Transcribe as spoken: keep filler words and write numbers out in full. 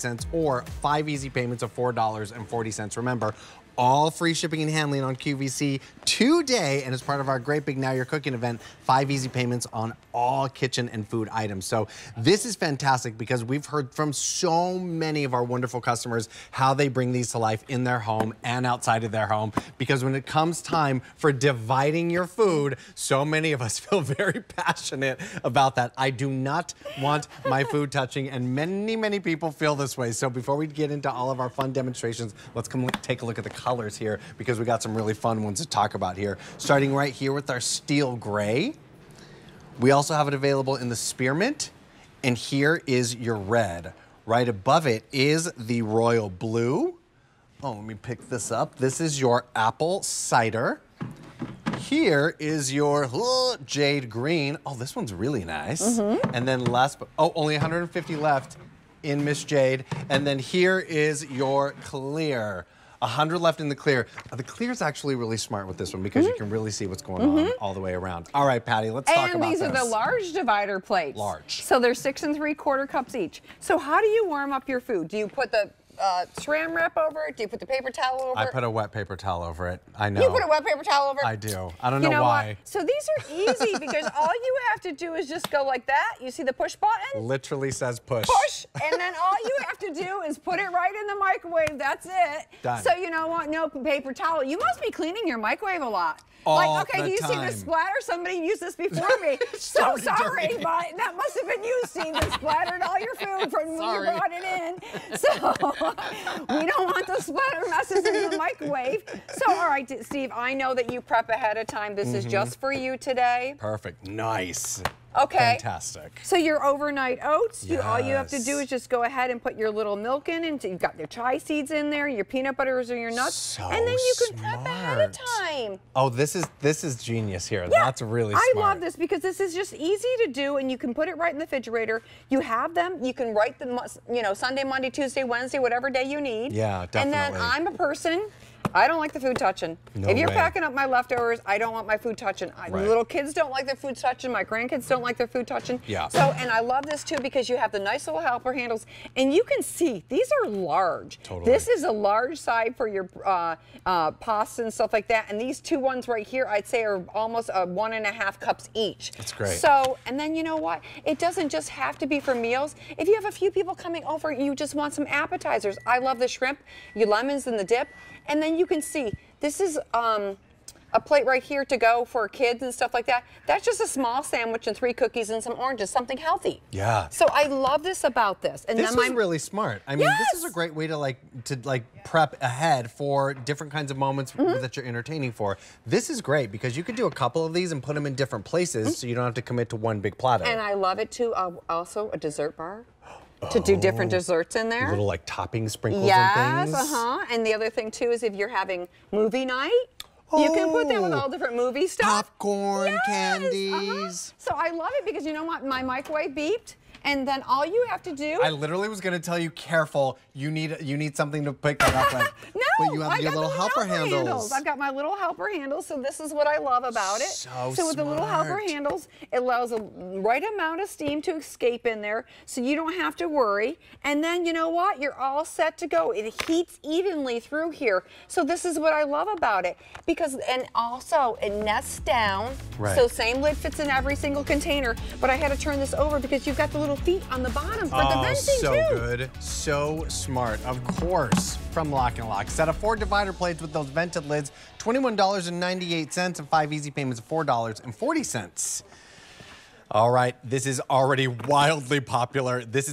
cents or five easy payments of four dollars and forty cents. Remember, all free shipping and handling on Q V C today, and as part of our great big Now You're Cooking event, five easy payments on all kitchen and food items. So this is fantastic because we've heard from so many of our wonderful customers how they bring these to life in their home and outside of their home, because when it comes time for dividing your food, so many of us feel very passionate about that. I do not want my food touching, and many, many people feel this way. So before we get into all of our fun demonstrations, let's come take a look at the color colors here, because we got some really fun ones to talk about here. Starting right here with our steel gray. We also have it available in the spearmint, and here is your red. Right above it is the royal blue. Oh, let me pick this up. This is your apple cider. Here is your uh, jade green. Oh, this one's really nice. Mm-hmm. And then last, but oh, only one hundred fifty left in Miss Jade. And then here is your clear. one hundred left in the clear. The clear's actually really smart with this one because mm-hmm. you can really see what's going mm-hmm. on all the way around. All right, Patty, let's and talk about this. And these are the large divider plates. Large. So they're six and three quarter cups each. So how do you warm up your food? Do you put the uh, saran wrap over it? Do you put the paper towel over it? I put a wet paper towel over it. I know. You put a wet paper towel over it? I do. I don't you know, know why. What? So these are easy because all you have to do is just go like that. You see the push button? Literally says push. Push, and then all you have to do is put it right in the microwave. That's it. Done. So you know what? No paper towel. You must be cleaning your microwave a lot. All like, okay, do you time. see the splatter? Somebody used this before me. so sorry, dirty. but that must have been you seeing the splattered all your food from sorry. when you brought it in. So. We don't want those splatter messes in the microwave. So, all right, Steve, I know that you prep ahead of time. This mm-hmm. is just for you today. Perfect. Nice. Okay. Fantastic. So your overnight oats, yes. you, all you have to do is just go ahead and put your little milk in, and you've got your chai seeds in there, your peanut butters or your nuts, so and then you can smart. prep ahead of time. Oh, this is this is genius here. Yeah. That's really smart. I love this because this is just easy to do, and you can put it right in the refrigerator. You have them. You can write them, you know, Sunday, Monday, Tuesday, Wednesday, whatever day you need. Yeah, definitely. And then I'm a person. I don't like the food touching. No if you're way. packing up my leftovers, I don't want my food touching. Right. Little kids don't like their food touching. My grandkids don't like their food touching. Yeah. So, and I love this too because you have the nice little helper handles, and you can see these are large. Totally. This is a large side for your uh, uh, pasta and stuff like that. And these two ones right here, I'd say are almost uh, one and a half cups each. That's great. So, and then you know what? It doesn't just have to be for meals. If you have a few people coming over, you just want some appetizers. I love the shrimp, your lemons in the dip, and then you can see, this is um, a plate right here to go for kids and stuff like that. That's just a small sandwich and three cookies and some oranges, something healthy. Yeah. So I love this about this. And this is really smart. I mean, yes! this is a great way to like to like prep ahead for different kinds of moments mm-hmm. that you're entertaining for. This is great because you could do a couple of these and put them in different places mm-hmm. so you don't have to commit to one big platter. And I love it too, uh, also a dessert bar. To oh, do different desserts in there. Little like topping sprinkles yes, and things. Yes, uh-huh. And the other thing too is if you're having movie night, oh, you can put that with all different movie stuff. Popcorn, yes, candies. Uh-huh. So I love it because you know what? My microwave beeped. And then all you have to do. I literally was going to tell you, careful. You need you need something to pick that up with. no, but you have I've your got little, little helper, helper handles. handles. I've got my little helper handles. So this is what I love about it. So, so with smart. the little helper handles, it allows a right amount of steam to escape in there, so you don't have to worry. And then you know what? You're all set to go. It heats evenly through here. So this is what I love about it because and also it nests down. Right. So same lid fits in every single container. But I had to turn this over because you've got the little feet on the bottom for oh, the venting so too. good, so smart. Of course, from Lock and Lock. Set of four divider plates with those vented lids, twenty-one dollars and ninety-eight cents and five easy payments of four dollars and forty cents. All right, this is already wildly popular. This is